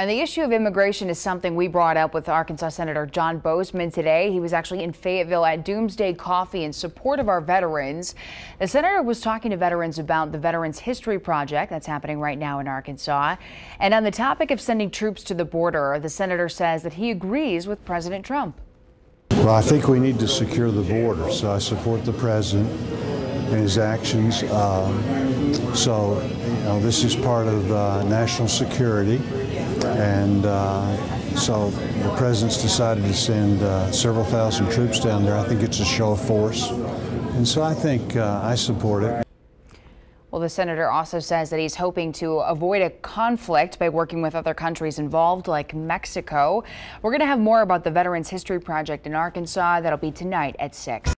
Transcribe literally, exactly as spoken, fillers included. And the issue of immigration is something we brought up with Arkansas Senator John Boozman today. He was actually in Fayetteville at Doomsday Coffee in support of our veterans. The senator was talking to veterans about the Veterans History Project that's happening right now in Arkansas. And on the topic of sending troops to the border, the senator says that he agrees with President Trump. Well, I think we need to secure the border, so I support the president and his actions. Um, so, you know, this is part of uh, national security, and uh, so the president's decided to send uh, several thousand troops down there. I think it's a show of force, and so I think uh, I support it. Well, the senator also says that he's hoping to avoid a conflict by working with other countries involved, like Mexico. We're going to have more about the Veterans History Project in Arkansas. That'll be tonight at six.